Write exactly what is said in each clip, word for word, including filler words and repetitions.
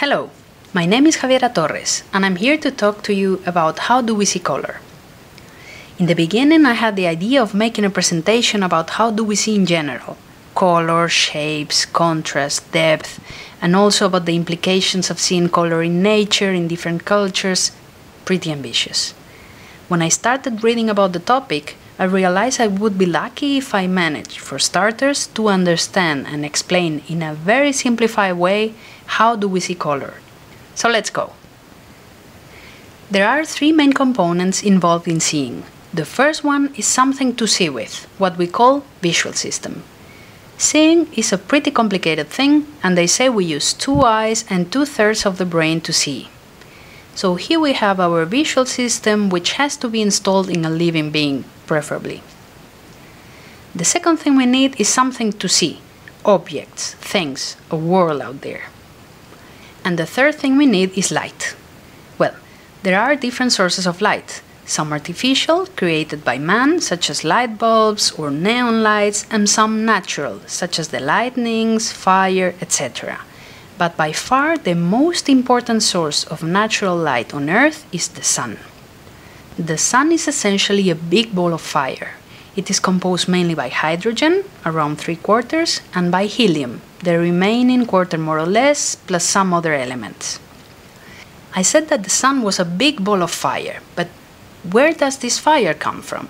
Hello, my name is Javiera Torres and I'm here to talk to you about how do we see color. In the beginning I had the idea of making a presentation about how do we see in general, color, shapes, contrast, depth, and also about the implications of seeing color in nature, in different cultures. Pretty ambitious. When I started reading about the topic, I realized I would be lucky if I managed, for starters, to understand and explain in a very simplified way how do we see color. So let's go. There are three main components involved in seeing. The first one is something to see with, what we call visual system. Seeing is a pretty complicated thing, and they say we use two eyes and two-thirds of the brain to see. So here we have our visual system, which has to be installed in a living being, preferably. The second thing we need is something to see, objects, things, a world out there. And the third thing we need is light. Well, there are different sources of light, some artificial, created by man, such as light bulbs or neon lights, and some natural, such as the lightnings, fire, et cetera. But by far the most important source of natural light on Earth is the sun. The sun is essentially a big ball of fire. It is composed mainly by hydrogen, around three quarters, and by helium, the remaining quarter more or less, plus some other elements. I said that the sun was a big ball of fire, but where does this fire come from?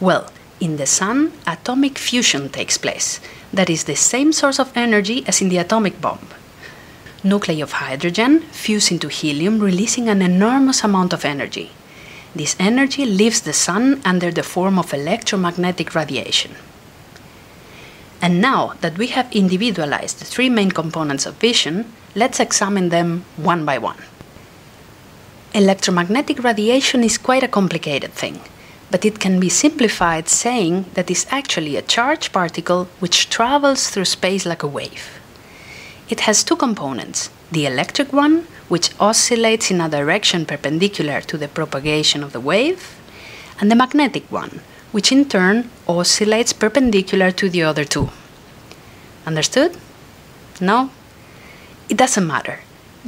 Well, in the sun, atomic fusion takes place. That is the same source of energy as in the atomic bomb. Nuclei of hydrogen fuse into helium, releasing an enormous amount of energy. This energy leaves the sun under the form of electromagnetic radiation. And now that we have individualized the three main components of vision, let's examine them one by one. Electromagnetic radiation is quite a complicated thing, but it can be simplified saying that it's actually a charged particle which travels through space like a wave. It has two components, the electric one, which oscillates in a direction perpendicular to the propagation of the wave, and the magnetic one, which in turn oscillates perpendicular to the other two. Understood? No? It doesn't matter.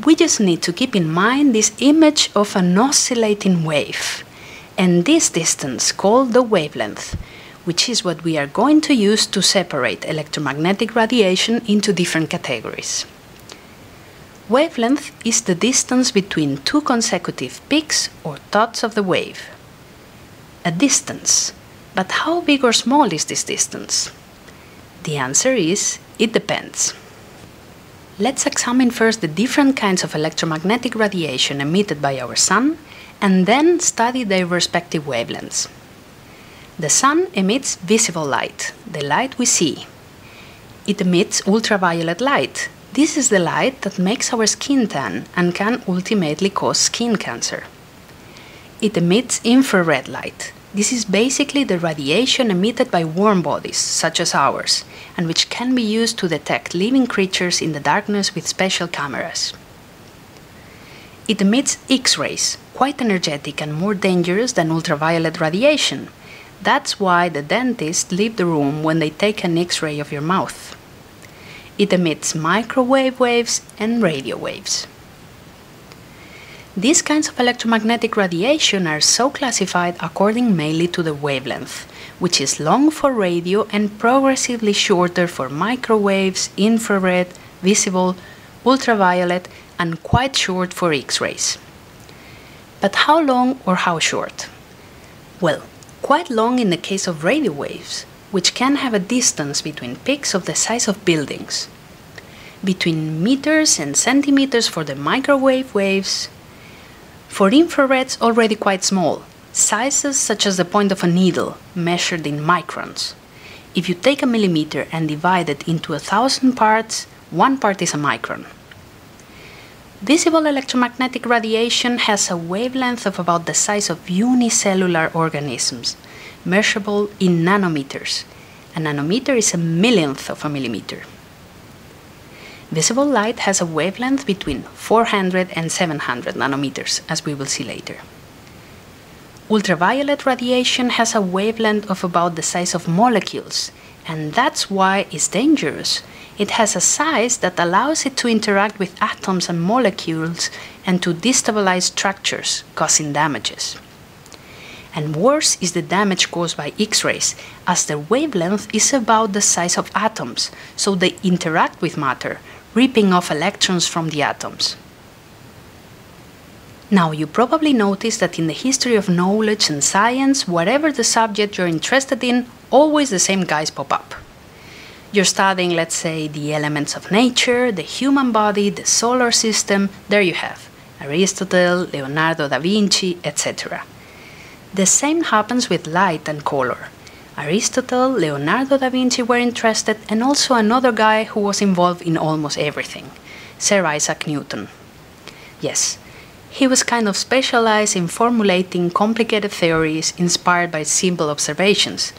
We just need to keep in mind this image of an oscillating wave, and this distance called the wavelength, which is what we are going to use to separate electromagnetic radiation into different categories. Wavelength is the distance between two consecutive peaks or dots of the wave. A distance. But how big or small is this distance? The answer is, it depends. Let's examine first the different kinds of electromagnetic radiation emitted by our sun, and then study their respective wavelengths. The sun emits visible light, the light we see. It emits ultraviolet light. This is the light that makes our skin tan and can ultimately cause skin cancer. It emits infrared light. This is basically the radiation emitted by warm bodies, such as ours, and which can be used to detect living creatures in the darkness with special cameras. It emits X-rays, quite energetic and more dangerous than ultraviolet radiation. That's why the dentists leave the room when they take an X-ray of your mouth. It emits microwave waves and radio waves. These kinds of electromagnetic radiation are so classified according mainly to the wavelength, which is long for radio and progressively shorter for microwaves, infrared, visible, ultraviolet, and quite short for X-rays. But how long or how short? Well, quite long in the case of radio waves, which can have a distance between peaks of the size of buildings, between meters and centimeters for the microwave waves. For infrareds, already quite small, sizes such as the point of a needle, measured in microns. If you take a millimeter and divide it into a thousand parts, one part is a micron. Visible electromagnetic radiation has a wavelength of about the size of unicellular organisms, measurable in nanometers. A nanometer is a millionth of a millimeter. Visible light has a wavelength between four hundred and seven hundred nanometers, as we will see later. Ultraviolet radiation has a wavelength of about the size of molecules, and that's why it's dangerous. It has a size that allows it to interact with atoms and molecules and to destabilize structures, causing damages. And worse is the damage caused by X-rays, as their wavelength is about the size of atoms, so they interact with matter, ripping off electrons from the atoms. Now, you probably noticed that in the history of knowledge and science, whatever the subject you're interested in, always the same guys pop up. You're studying, let's say, the elements of nature, the human body, the solar system. There you have Aristotle, Leonardo da Vinci, et cetera. The same happens with light and color. Aristotle, Leonardo da Vinci were interested, and also another guy who was involved in almost everything, Sir Isaac Newton. Yes, he was kind of specialized in formulating complicated theories inspired by simple observations,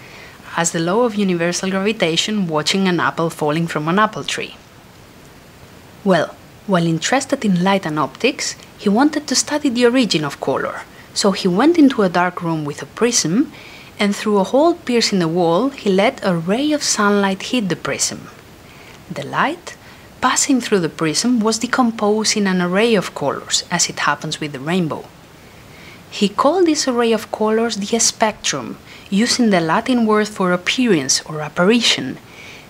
as the law of universal gravitation, watching an apple falling from an apple tree. Well, while interested in light and optics, he wanted to study the origin of color, so he went into a dark room with a prism, and through a hole pierced in the wall, he let a ray of sunlight hit the prism. The light, passing through the prism, was decomposed in an array of colors, as it happens with the rainbow. He called this array of colors the spectrum, using the Latin word for appearance or apparition,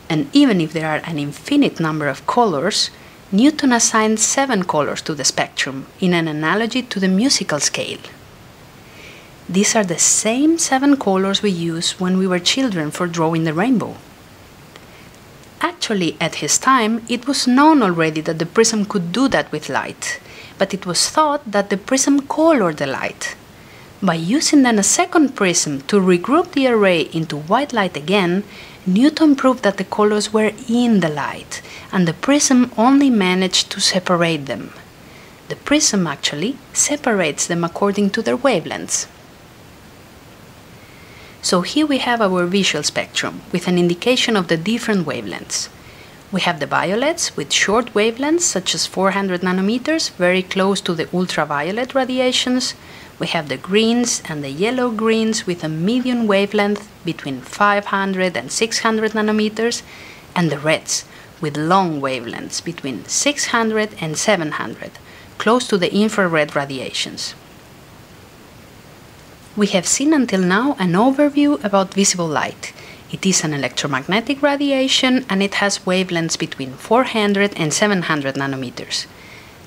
and even if there are an infinite number of colors, Newton assigned seven colors to the spectrum, in an analogy to the musical scale. These are the same seven colors we used when we were children for drawing the rainbow. Actually, at his time, it was known already that the prism could do that with light, but it was thought that the prism colored the light. By using then a second prism to regroup the array into white light again, Newton proved that the colors were in the light, and the prism only managed to separate them. The prism actually separates them according to their wavelengths. So here we have our visual spectrum, with an indication of the different wavelengths. We have the violets, with short wavelengths, such as four hundred nanometers, very close to the ultraviolet radiations. We have the greens and the yellow-greens with a medium wavelength between five hundred and six hundred nanometers, and the reds with long wavelengths between six hundred and seven hundred, close to the infrared radiations. We have seen until now an overview about visible light. It is an electromagnetic radiation and it has wavelengths between four hundred and seven hundred nanometers.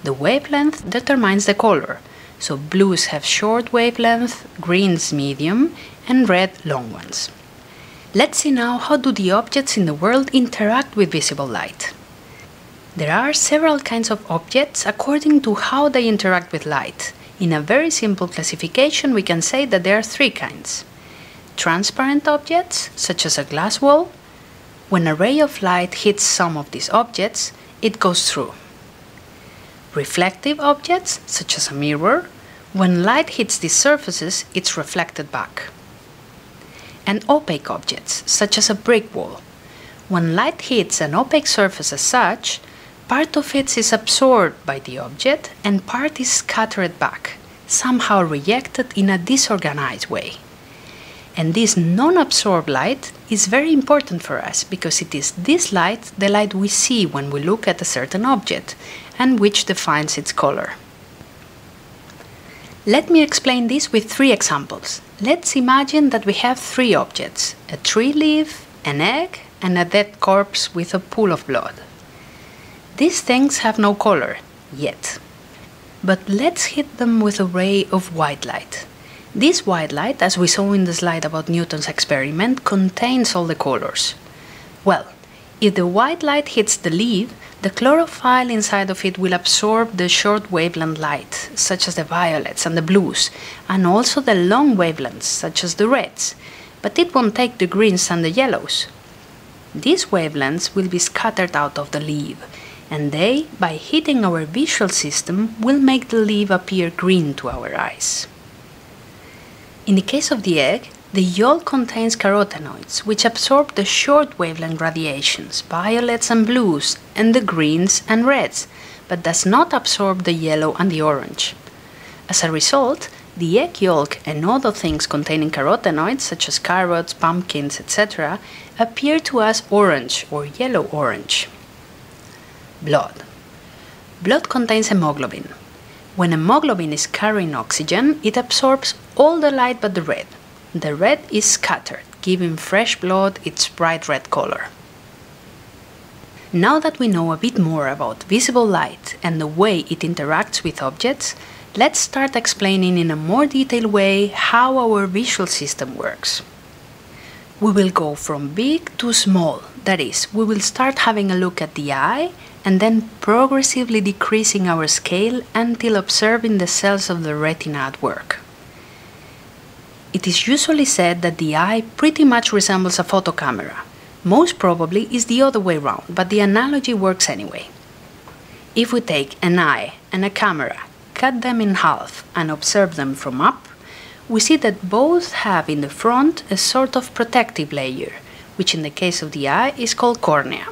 The wavelength determines the color. So blues have short wavelength, greens medium, and red long ones. Let's see now how do the objects in the world interact with visible light. There are several kinds of objects according to how they interact with light. In a very simple classification, we can say that there are three kinds. Transparent objects, such as a glass wall. When a ray of light hits some of these objects, it goes through. Reflective objects, such as a mirror, when light hits these surfaces, it's reflected back. And opaque objects, such as a brick wall. When light hits an opaque surface as such, part of it is absorbed by the object and part is scattered back, somehow rejected in a disorganized way. And this non-absorbed light is very important for us, because it is this light, the light we see when we look at a certain object, and which defines its color. Let me explain this with three examples. Let's imagine that we have three objects, a tree leaf, an egg, and a dead corpse with a pool of blood. These things have no color, yet. But let's hit them with a ray of white light. This white light, as we saw in the slide about Newton's experiment, contains all the colors. Well, if the white light hits the leaf, the chlorophyll inside of it will absorb the short wavelength light, such as the violets and the blues, and also the long wavelengths, such as the reds, but it won't take the greens and the yellows. These wavelengths will be scattered out of the leaf, and they, by hitting our visual system, will make the leaf appear green to our eyes. In the case of the egg, the yolk contains carotenoids, which absorb the short wavelength radiations, violets and blues, and the greens and reds, but does not absorb the yellow and the orange. As a result, The egg yolk and other things containing carotenoids, such as carrots, pumpkins, et cetera, appear to us orange or yellow-orange. Blood. Blood contains hemoglobin. When hemoglobin is carrying oxygen, it absorbs all the light but the red. The red is scattered, giving fresh blood its bright red color. Now that we know a bit more about visible light and the way it interacts with objects, let's start explaining in a more detailed way how our visual system works. We will go from big to small, that is, we will start having a look at the eye and then progressively decreasing our scale until observing the cells of the retina at work. It is usually said that the eye pretty much resembles a photo camera. Most probably is the other way around, but the analogy works anyway. If we take an eye and a camera, cut them in half and observe them from up, we see that both have in the front a sort of protective layer, which in the case of the eye is called cornea.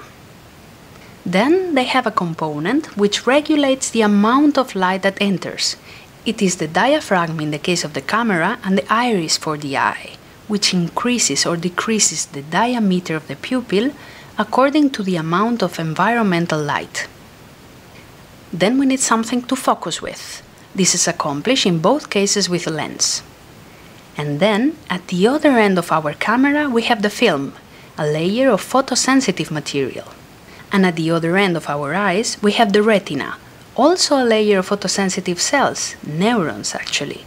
Then they have a component which regulates the amount of light that enters. It is the diaphragm in the case of the camera and the iris for the eye, which increases or decreases the diameter of the pupil according to the amount of environmental light. Then we need something to focus with. This is accomplished in both cases with a lens. And then, at the other end of our camera, we have the film, a layer of photosensitive material. And at the other end of our eyes, we have the retina, also a layer of photosensitive cells, neurons actually,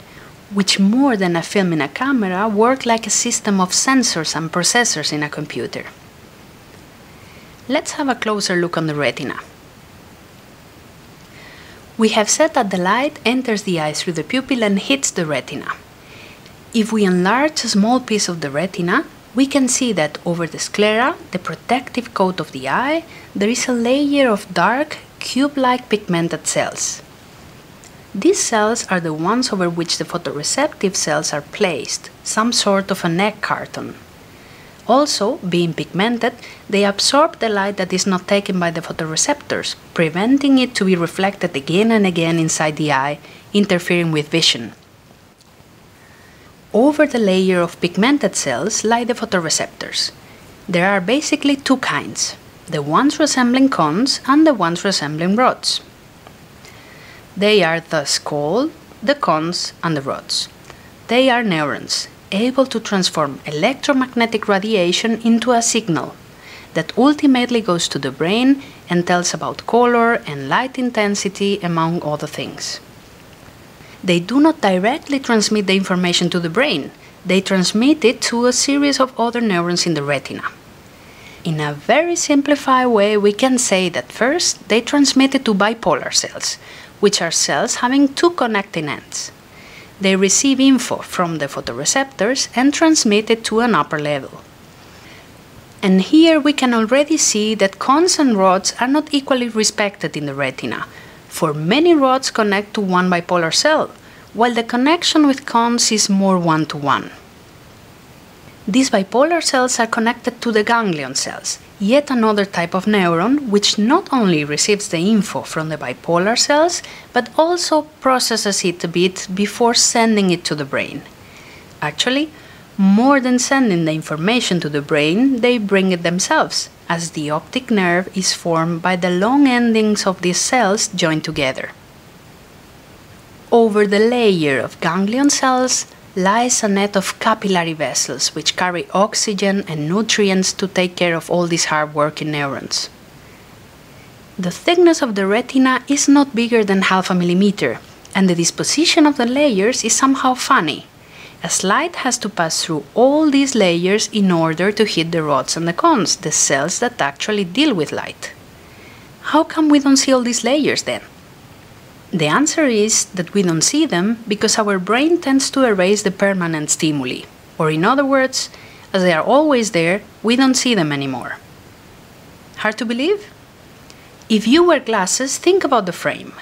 which more than a film in a camera work like a system of sensors and processors in a computer. Let's have a closer look on the retina. We have said that the light enters the eye through the pupil and hits the retina. If we enlarge a small piece of the retina, we can see that over the sclera, the protective coat of the eye, there is a layer of dark, cube-like pigmented cells. These cells are the ones over which the photoreceptive cells are placed, some sort of an egg carton. Also, being pigmented, they absorb the light that is not taken by the photoreceptors, preventing it to be reflected again and again inside the eye, interfering with vision. Over the layer of pigmented cells lie the photoreceptors. There are basically two kinds, the ones resembling cones and the ones resembling rods. They are thus called the cones and the rods. They are neurons, able to transform electromagnetic radiation into a signal that ultimately goes to the brain and tells about color and light intensity, among other things. They do not directly transmit the information to the brain. They transmit it to a series of other neurons in the retina. In a very simplified way, we can say that first they transmit it to bipolar cells, which are cells having two connecting ends. They receive info from the photoreceptors and transmit it to an upper level. And here we can already see that cones and rods are not equally respected in the retina, for many rods connect to one bipolar cell, while the connection with cones is more one-to-one. These bipolar cells are connected to the ganglion cells, yet another type of neuron which not only receives the info from the bipolar cells, but also processes it a bit before sending it to the brain. Actually, more than sending the information to the brain, they bring it themselves, as the optic nerve is formed by the long endings of these cells joined together. Over the layer of ganglion cells lies a net of capillary vessels which carry oxygen and nutrients to take care of all these hard-working neurons. The thickness of the retina is not bigger than half a millimeter, and the disposition of the layers is somehow funny, as light has to pass through all these layers in order to hit the rods and the cones, the cells that actually deal with light. How come we don't see all these layers then? The answer is that we don't see them because our brain tends to erase the permanent stimuli, or in other words, as they are always there, we don't see them anymore. Hard to believe? If you wear glasses, think about the frame.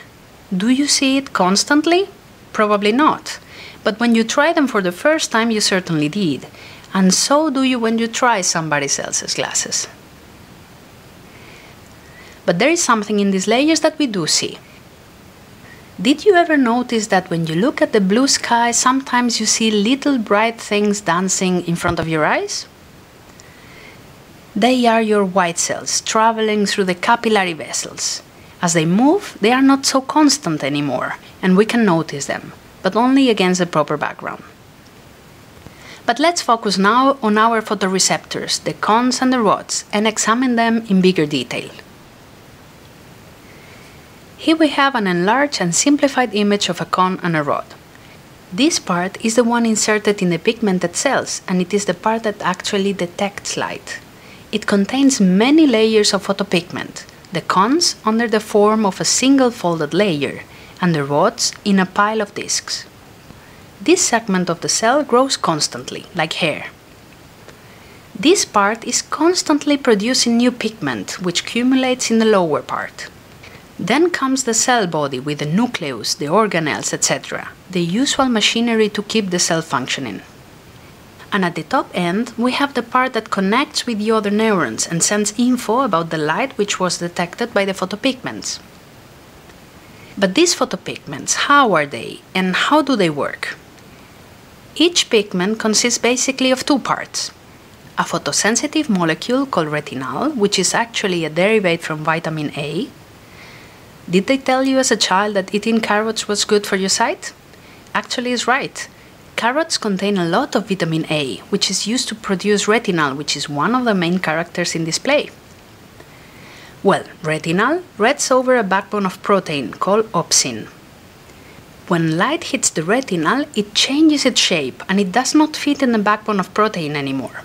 Do you see it constantly? Probably not. But when you try them for the first time, you certainly did. And so do you when you try somebody else's glasses. But there is something in these layers that we do see. Did you ever notice that when you look at the blue sky, sometimes you see little bright things dancing in front of your eyes? They are your white cells traveling through the capillary vessels. As they move, they are not so constant anymore, and we can notice them, but only against a proper background. But let's focus now on our photoreceptors, the cones and the rods, and examine them in bigger detail. Here we have an enlarged and simplified image of a cone and a rod. This part is the one inserted in the pigmented cells, and it is the part that actually detects light. It contains many layers of photopigment, the cones under the form of a single folded layer, and the rods in a pile of discs. This segment of the cell grows constantly, like hair. This part is constantly producing new pigment, which accumulates in the lower part. Then comes the cell body with the nucleus, the organelles, et cetera, the usual machinery to keep the cell functioning. And at the top end, we have the part that connects with the other neurons and sends info about the light which was detected by the photopigments. But these photopigments, how are they and how do they work? Each pigment consists basically of two parts. A photosensitive molecule called retinal, which is actually a derivate from vitamin A. Did they tell you as a child that eating carrots was good for your sight? Actually, it's right. Carrots contain a lot of vitamin A, which is used to produce retinal, which is one of the main characters in display. Well, retinal rests over a backbone of protein called opsin. When light hits the retinal, it changes its shape and it does not fit in the backbone of protein anymore.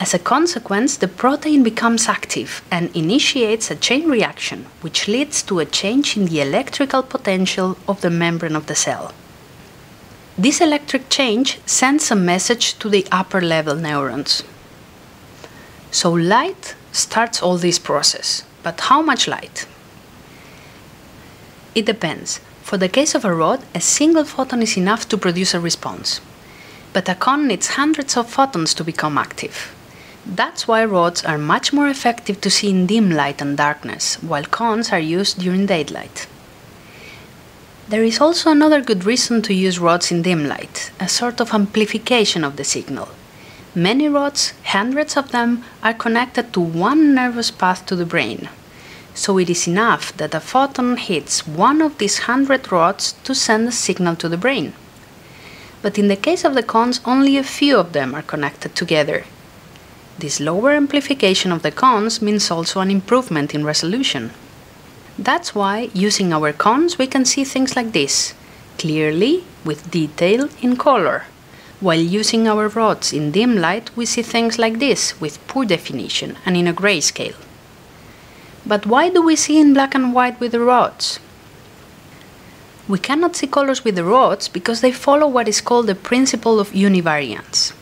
As a consequence, the protein becomes active and initiates a chain reaction, which leads to a change in the electrical potential of the membrane of the cell. This electric change sends a message to the upper level neurons. So light starts all this process. But how much light? It depends. For the case of a rod, a single photon is enough to produce a response. But a cone needs hundreds of photons to become active. That's why rods are much more effective to see in dim light and darkness, while cones are used during daylight. There is also another good reason to use rods in dim light, a sort of amplification of the signal. Many rods, hundreds of them, are connected to one nervous path to the brain. So it is enough that a photon hits one of these hundred rods to send a signal to the brain. But in the case of the cones, only a few of them are connected together. This lower amplification of the cones means also an improvement in resolution. That's why, using our cones, we can see things like this, clearly, with detail, in color. While using our rods in dim light, we see things like this, with poor definition and in a grayscale. But why do we see in black and white with the rods? We cannot see colors with the rods because they follow what is called the principle of univariance,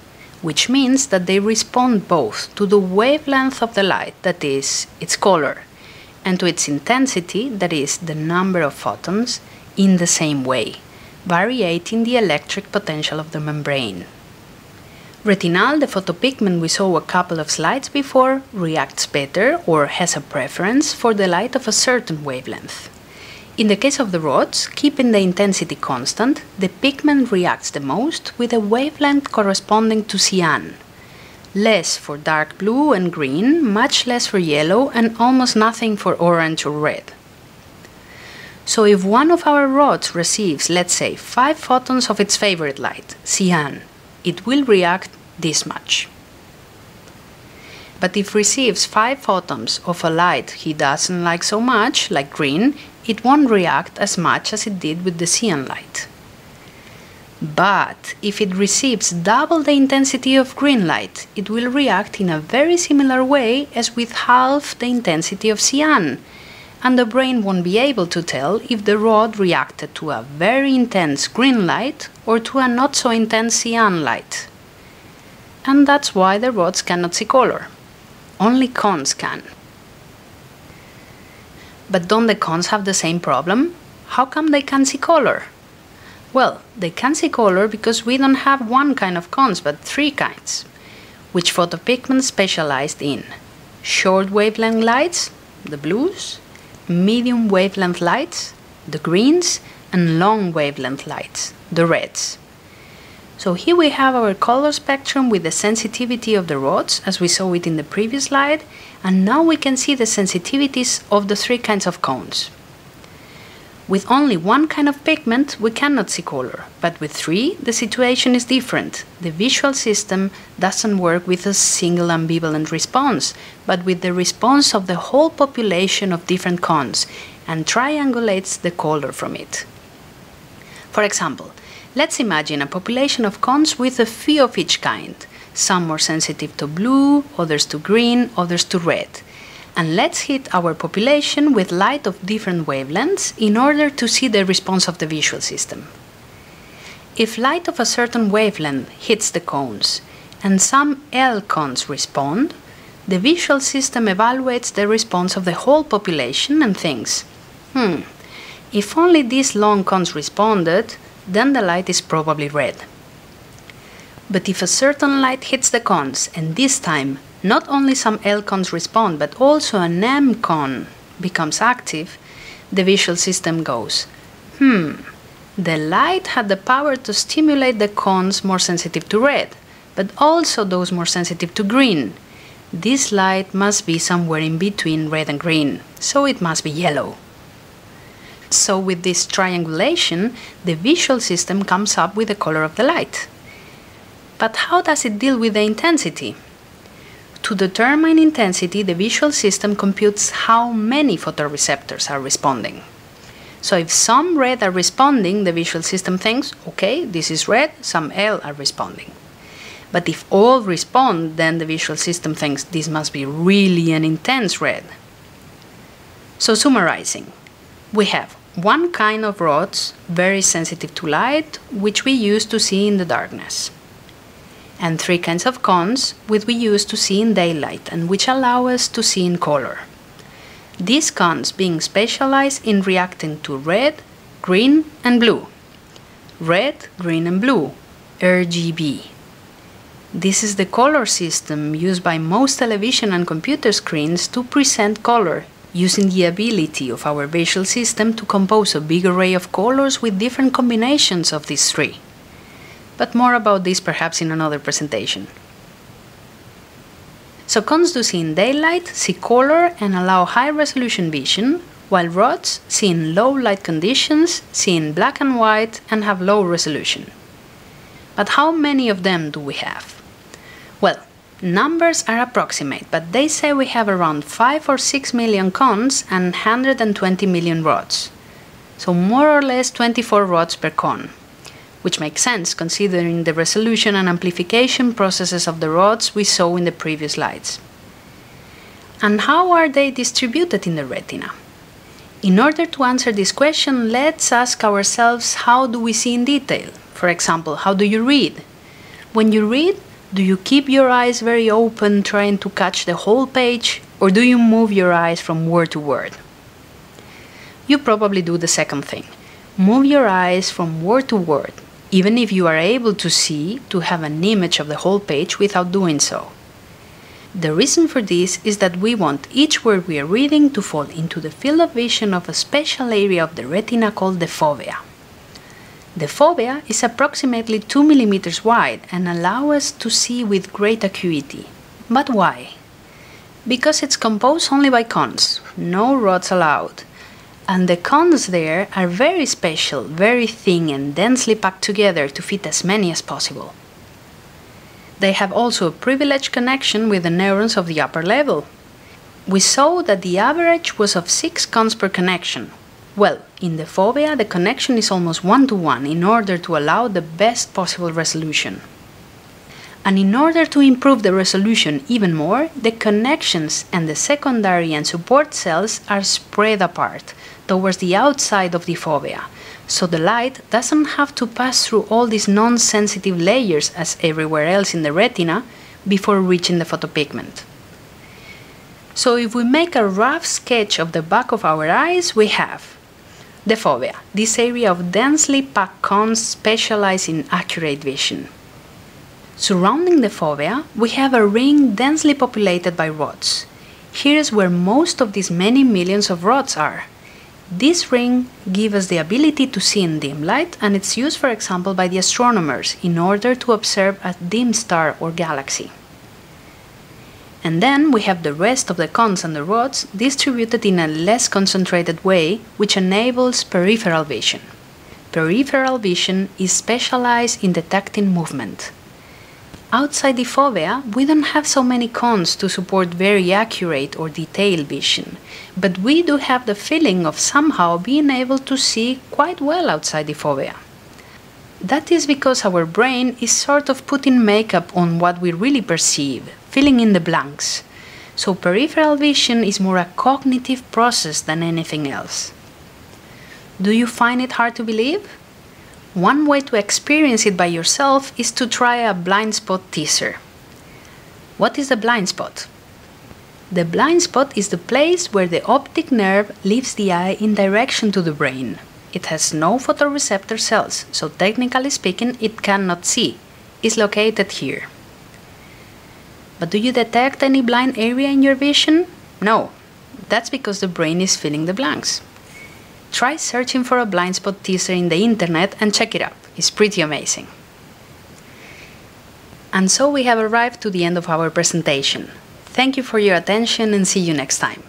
which means that they respond both to the wavelength of the light, that is, its color, and to its intensity, that is, the number of photons, in the same way, variating the electric potential of the membrane. Retinal, the photopigment we saw a couple of slides before, reacts better or has a preference for the light of a certain wavelength. In the case of the rods, keeping the intensity constant, the pigment reacts the most with a wavelength corresponding to cyan. Less for dark blue and green, much less for yellow, and almost nothing for orange or red. So if one of our rods receives, let's say, five photons of its favorite light, cyan, it will react this much. But if it receives five photons of a light he doesn't like so much, like green, it won't react as much as it did with the cyan light. But if it receives double the intensity of green light, it will react in a very similar way as with half the intensity of cyan, and the brain won't be able to tell if the rod reacted to a very intense green light or to a not so intense cyan light. And that's why the rods cannot see color. Only cones can. But don't the cones have the same problem? How come they can't see color? Well, they can see color because we don't have one kind of cones, but three kinds, which photopigments specialized in. Short wavelength lights, the blues, medium wavelength lights, the greens, and long wavelength lights, the reds. So here we have our color spectrum with the sensitivity of the rods, as we saw it in the previous slide, and now we can see the sensitivities of the three kinds of cones. With only one kind of pigment, we cannot see color, but with three, the situation is different. The visual system doesn't work with a single ambivalent response, but with the response of the whole population of different cones, and triangulates the color from it. For example, let's imagine a population of cones with a few of each kind. Some more sensitive to blue, others to green, others to red. And let's hit our population with light of different wavelengths in order to see the response of the visual system. If light of a certain wavelength hits the cones and some L cones respond, the visual system evaluates the response of the whole population and thinks, hmm, if only these long cones responded, then the light is probably red. But if a certain light hits the cones, and this time not only some L cones respond, but also an M cone becomes active, the visual system goes, hmm, the light had the power to stimulate the cones more sensitive to red, but also those more sensitive to green. This light must be somewhere in between red and green, so it must be yellow. So with this triangulation, the visual system comes up with the color of the light. But how does it deal with the intensity? To determine intensity, the visual system computes how many photoreceptors are responding. So if some red are responding, the visual system thinks, okay, this is red, some L are responding. But if all respond, then the visual system thinks this must be really an intense red. So summarizing. We have one kind of rods, very sensitive to light, which we use to see in the darkness. And three kinds of cones, which we use to see in daylight and which allow us to see in color. These cones being specialized in reacting to red, green and blue. Red, green and blue, R G B. This is the color system used by most television and computer screens to present color, using the ability of our visual system to compose a big array of colors with different combinations of these three. But more about this perhaps in another presentation. So cones do see in daylight, see color and allow high-resolution vision, while rods see in low light conditions, see in black and white and have low resolution. But how many of them do we have? Well, numbers are approximate, but they say we have around five or six million cones and one hundred twenty million rods. So more or less twenty-four rods per cone, which makes sense considering the resolution and amplification processes of the rods we saw in the previous slides. And how are they distributed in the retina? In order to answer this question, let's ask ourselves, how do we see in detail? For example, how do you read? When you read, do you keep your eyes very open, trying to catch the whole page, or do you move your eyes from word to word? You probably do the second thing. Move your eyes from word to word, even if you are able to see, to have an image of the whole page without doing so. The reason for this is that we want each word we are reading to fall into the field of vision of a special area of the retina called the fovea. The fovea is approximately two millimeters wide and allows us to see with great acuity. But why? Because it's composed only by cones, no rods allowed. And the cones there are very special, very thin and densely packed together to fit as many as possible. They have also a privileged connection with the neurons of the upper level. We saw that the average was of six cones per connection. Well, in the fovea, the connection is almost one-to-one in order to allow the best possible resolution. And in order to improve the resolution even more, the connections and the secondary and support cells are spread apart towards the outside of the fovea, so the light doesn't have to pass through all these non-sensitive layers as everywhere else in the retina before reaching the photopigment. So if we make a rough sketch of the back of our eyes, we have the fovea, this area of densely packed cones specialized in accurate vision. Surrounding the fovea, we have a ring densely populated by rods. Here is where most of these many millions of rods are. This ring gives us the ability to see in dim light, and it's used, for example, by the astronomers in order to observe a dim star or galaxy. And then we have the rest of the cones and the rods distributed in a less concentrated way, which enables peripheral vision. Peripheral vision is specialized in detecting movement. Outside the fovea, we don't have so many cones to support very accurate or detailed vision, but we do have the feeling of somehow being able to see quite well outside the fovea. That is because our brain is sort of putting makeup on what we really perceive, filling in the blanks. So peripheral vision is more a cognitive process than anything else. Do you find it hard to believe? One way to experience it by yourself is to try a blind spot teaser. What is the blind spot? The blind spot is the place where the optic nerve leaves the eye in direction to the brain. It has no photoreceptor cells, so technically speaking, it cannot see. It's located here. But do you detect any blind area in your vision? No. That's because the brain is filling the blanks. Try searching for a blind spot teaser in the internet and check it up. It's pretty amazing. And so we have arrived to the end of our presentation. Thank you for your attention and see you next time.